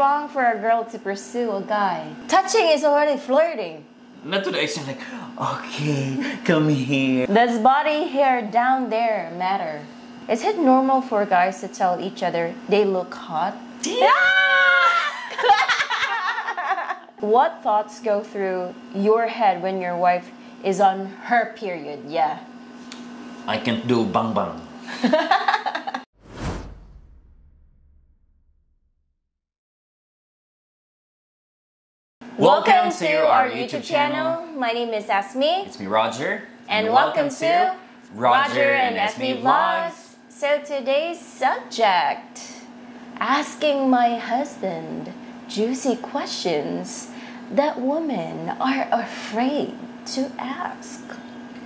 wrong for a girl to pursue a guy. Touching is already flirting. Not to the extent like, okay, come here. Does body hair down there matter? Is it normal for guys to tell each other they look hot? Yeah! What thoughts go through your head when your wife is on her period? Yeah. I can't do bang bang. Welcome to our YouTube channel. My name is Asmi. It's me, Roger. And welcome to Roger and Asmi Vlogs. So today's subject, asking my husband juicy questions that women are afraid to ask.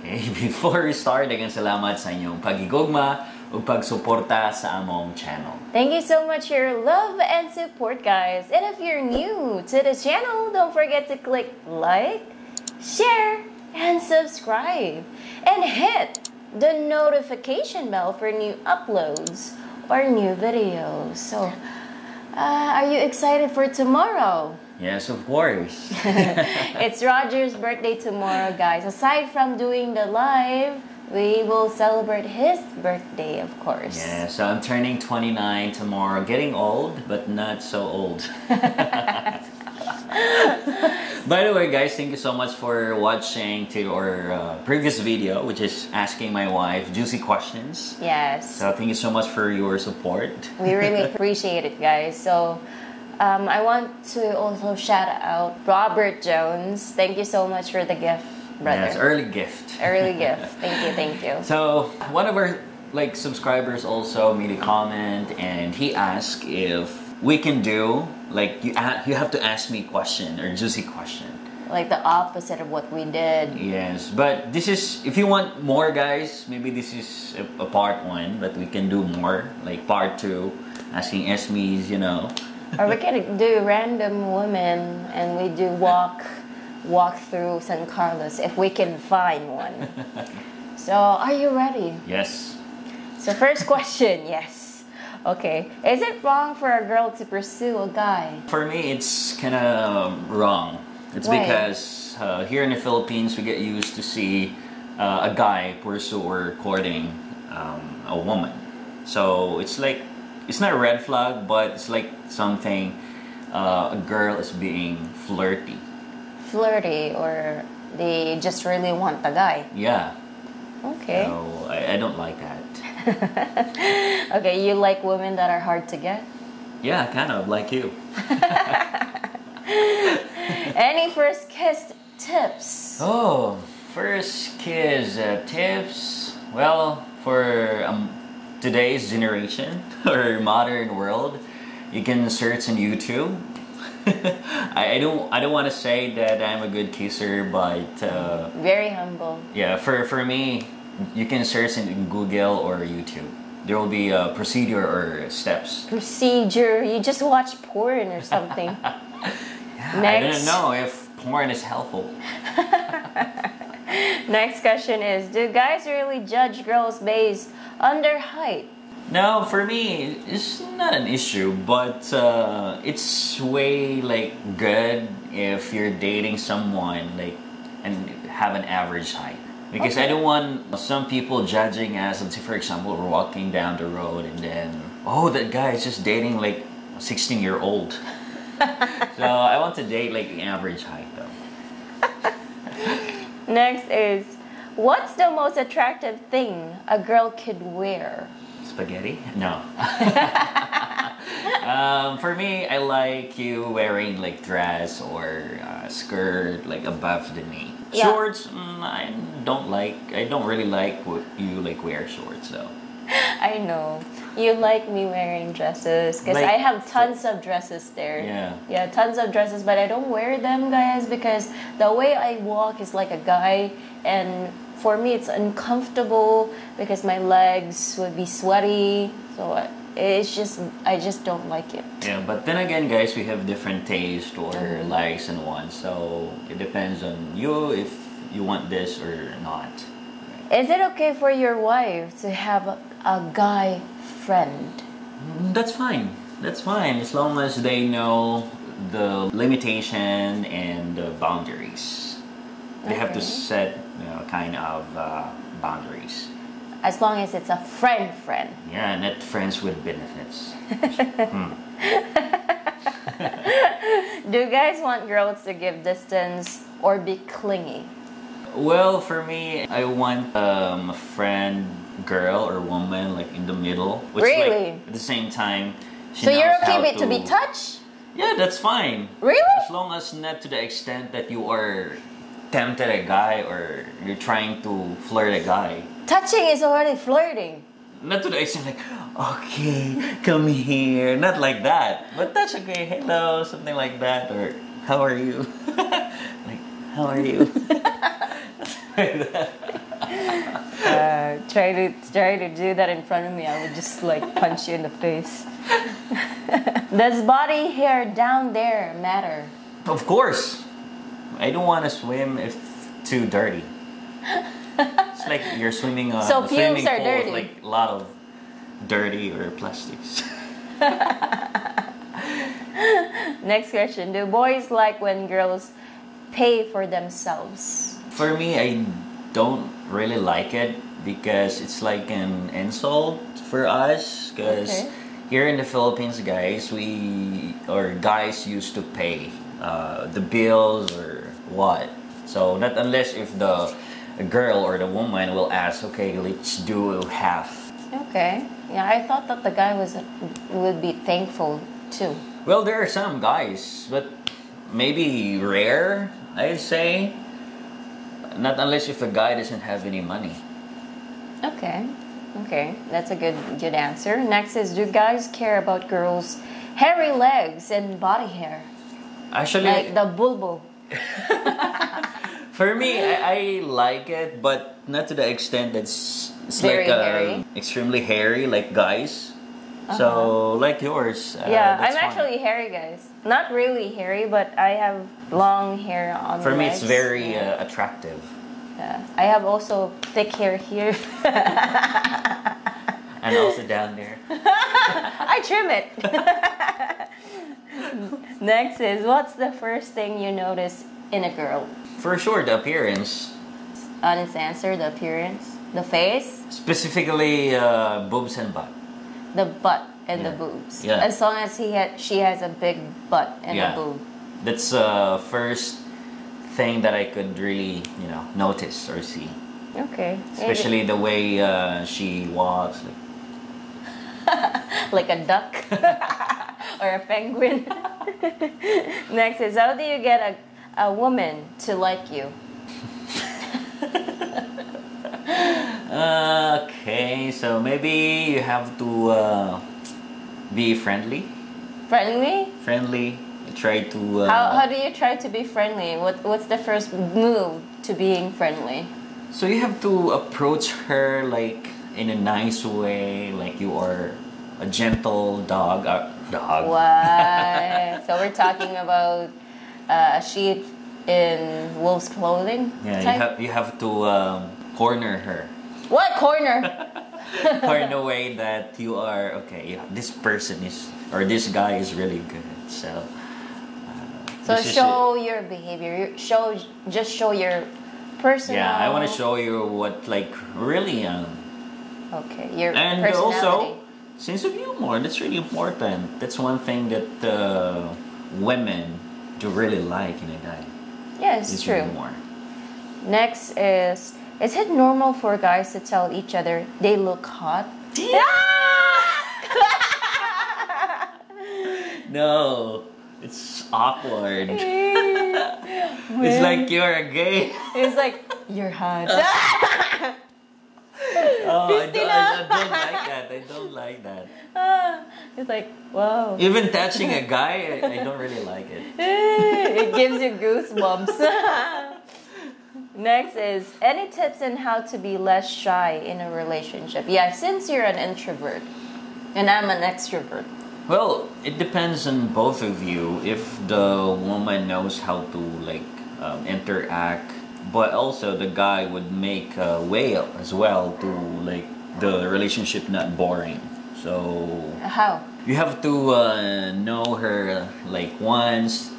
Okay, before starting, salamat sa inyong pagigugma ug pagsuporta sa among channel. Thank you so much for your love and support, guys. And if you're new to the channel, don't forget to click like, share, and subscribe. And hit the notification bell for new uploads or new videos. So, are you excited for tomorrow? Yes, of course. It's Roger's birthday tomorrow, guys. Aside from doing the live, we will celebrate his birthday, of course. Yeah, so I'm turning 29 tomorrow. Getting old, but not so old. By the way, guys, thank you so much for watching to our previous video, which is asking my wife juicy questions. Yes. So thank you so much for your support. We really appreciate it, guys. So I want to also shout out Robert Jones. Thank you so much for the gift. Brother. Yes, early gift. Early gift. Thank you, thank you. So, one of our subscribers also made a comment, and he asked if we can do you have to ask me question or juicy question. Like the opposite of what we did. Yes, but this is, if you want more, guys, maybe this is a part 1, but we can do more, like part 2, asking Esme's, you know. Or we can do random women, and we do walk through San Carlos if we can find one. So, are you ready? Yes. So, first question, yes. Okay. Is it wrong for a girl to pursue a guy? For me, it's kind of wrong. It's Why? Because here in the Philippines, we get used to see a guy pursue or courting a woman. So, it's like, it's not a red flag, but it's like something a girl is being flirty. Flirty, or they just really want the guy. Yeah. Okay. No, I don't like that. Okay, you like women that are hard to get? Yeah, kind of, like you. Any first kiss tips? Oh, first kiss tips? Well, for today's generation, or modern world, you can search on YouTube. I don't want to say that I'm a good kisser, but very humble. Yeah, for me, you can search in Google or YouTube. There will be a procedure or steps. Procedure? You just watch porn or something? Yeah, next. I don't know if porn is helpful. Next question is: do guys really judge girls based on their height? No, for me, it's not an issue, but it's way good if you're dating someone and have an average height. Because okay. I don't want some people judging us. Let's say, for example, we're walking down the road and then, oh, that guy is just dating a 16-year-old. So I want to date an average height though. Next is, what's the most attractive thing a girl could wear? Spaghetti? No. For me, I like you wearing dress or skirt above the knee. Yeah. Shorts, I don't like. I don't really like what you wear shorts though. I know. You like me wearing dresses because I have tons of dresses there. Yeah. Yeah, tons of dresses, but I don't wear them, guys, because the way I walk is like a guy, and for me it's uncomfortable because my legs would be sweaty. So it's just, I just don't like it. Yeah, but then again, guys, we have different taste or likes and wants. So it depends on you if you want this or not. Is it okay for your wife to have a guy friend? That's fine. that's fine, as long as they know the limitation and the boundaries. They have to set, you know, kind of boundaries. As long as it's a friend. Yeah, not friends with benefits. Do you guys want girls to give distance or be clingy? Well, for me, I want a friend, girl or woman, like in the middle. Which, really? Like, at the same time, she knows how to... So you're okay with to be touched? Yeah, that's fine. Really? As long as not to the extent that you are tempted a guy or you're trying to flirt a guy. Touching is already flirting. Not to the extent like, okay, come here. Not like that. But touch, okay, hello, something like that. Or, how are you? Like, how are you? Like that. Try to do that in front of me. I would just like punch you in the face. Does body hair down there matter? Of course. I don't want to swim if too dirty. It's like you're swimming on a swimming pool with like a lot of dirty or plastics. Next question. Do boys like when girls pay for themselves? For me, I don't really like it because it's like an insult for us, because here in the Philippines, guys, guys used to pay the bills or what. So not unless if the girl or the woman will ask, okay, let's do half. Okay. Yeah, I thought that the guy would be thankful too. Well, there are some guys, but maybe rare, I'd say. Not unless if a guy doesn't have any money. Okay, okay, that's a good answer. Next is, do guys care about girls' hairy legs and body hair? Actually, like the bulbo. For me, I like it, but not to the extent that's it's very like hairy. Extremely hairy, like guys. So, like yours. Yeah, I'm actually hairy, guys. Not really hairy, but I have long hair on my legs. For me, it's very attractive. Yeah. I have also thick hair here. And also down there. I trim it. Next is, what's the first thing you notice in a girl? For sure, the appearance. Honest answer, the appearance. The face? Specifically, boobs and butt. The butt and the boobs. Yeah. As long as she has a big butt and a boob. That's the first thing that I could really, you know, notice or see. Okay. Especially the way she walks. Like, like a duck or a penguin. Next is, how do you get a woman to like you? Okay, so maybe you have to be friendly. Friendly? Friendly. Try to... how do you try to be friendly? What's the first move to being friendly? So you have to approach her like in a nice way, like you are a gentle dog. What? So we're talking about a sheep in wolf's clothing? Yeah, you have to corner her. What corner? Or in a way that you are, okay, this person is, or this guy is really good, so. So show your behavior, just show your personality. Yeah, I want to show you what, like, really okay, your personality. And also, sense of humor, that's really important. That's one thing that women do really like in a guy. Yeah, it's true. Humor. Next is... Is it normal for guys to tell each other they look hot? Yeah! No, it's awkward. It's like you're a gay. It's like, you're hot. Oh, I don't like that. I don't like that. It's like, wow. Even touching a guy, I don't really like it. It gives you goosebumps. Next is, any tips on how to be less shy in a relationship? Yeah, since you're an introvert and I'm an extrovert. Well, it depends on both of you if the woman knows how to like interact, but also the guy would make a way as well to like the relationship not boring. So how? you have to know her like wants,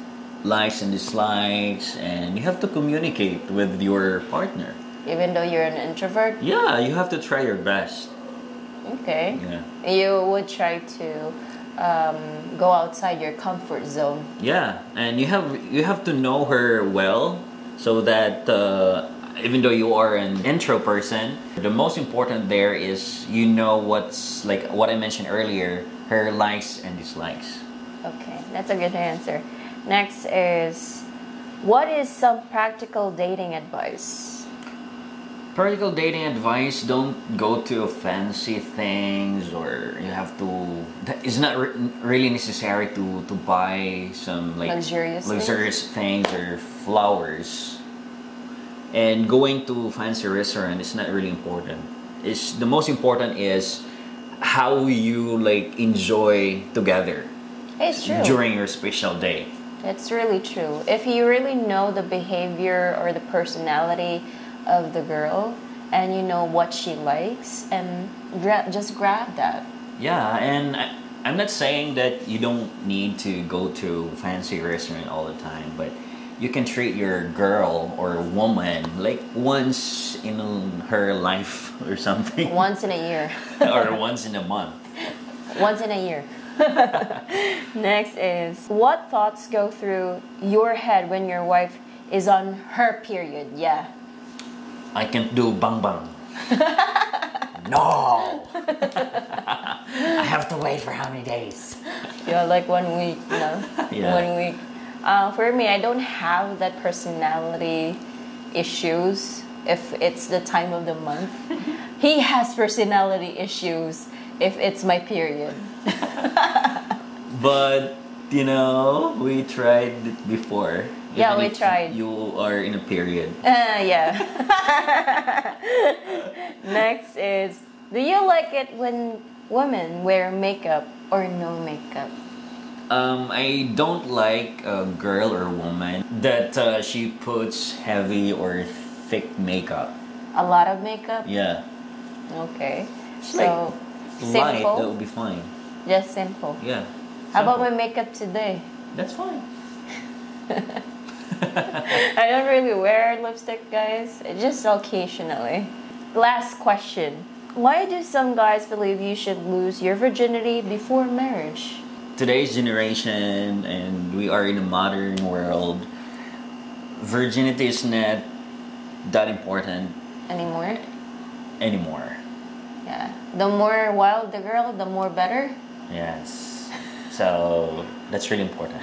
likes and dislikes, and you have to communicate with your partner. Even though you're an introvert? Yeah, you have to try your best. Okay. Yeah. You would try to go outside your comfort zone. Yeah, and you have to know her well, so that even though you are an intro person, the most important there is you know what's like what I mentioned earlier, her likes and dislikes. Okay, that's a good answer. Next is, what is some practical dating advice? Practical dating advice, don't go to fancy things, or you have to, it's not really necessary to buy some like luxurious things or flowers. And going to fancy restaurant is not really important. It's, the most important is how you like enjoy together. It's true. During your special day. It's really true. If you really know the behavior or the personality of the girl, and you know what she likes, and just grab that. Yeah, and I'm not saying that you don't need to go to fancy restaurant all the time, but you can treat your girl or woman like once in her life or something. Once in a year. Or once in a month. Once in a year. Next is, what thoughts go through your head when your wife is on her period? Yeah. I can't do bang bang. No! I have to wait for how many days? Yeah, like 1 week, you know? Yeah. 1 week. For me, I don't have that personality issues if it's the time of the month. He has personality issues if it's my period. But, you know, we tried it before. Yeah, even we tried. You are in a period. Yeah. Next is, do you like it when women wear makeup or no makeup? I don't like a girl or woman that she puts heavy or thick makeup. A lot of makeup? Yeah. Okay. So, light, simple? That would be fine. Just simple? Yeah. Simple. How about my makeup today? That's fine. I don't really wear lipstick, guys. Just occasionally. Last question. Why do some guys believe you should lose your virginity before marriage? Today's generation, and we are in a modern world, virginity is not that important anymore. Yeah. The more wild the girl, the more better. Yes. So, that's really important.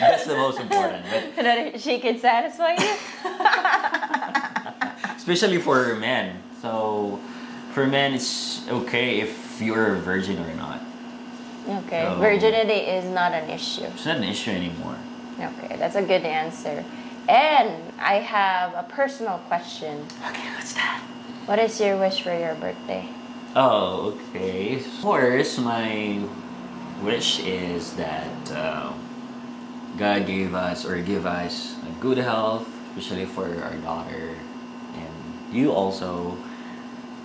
That's the most important. But that she can satisfy you? Especially for men. So, for men, it's okay if you're a virgin or not. Okay. So, virginity is not an issue. It's not an issue anymore. Okay, that's a good answer. And I have a personal question. Okay, what's that? What is your wish for your birthday? Oh, okay. Of course, my wish is that God give us a good health, especially for our daughter and you also,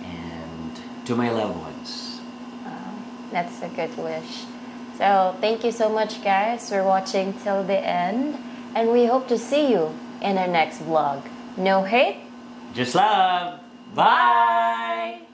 and to my loved ones. Wow, that's a good wish. So thank you so much, guys, for watching till the end, and we hope to see you in our next vlog. No hate, just love. Bye.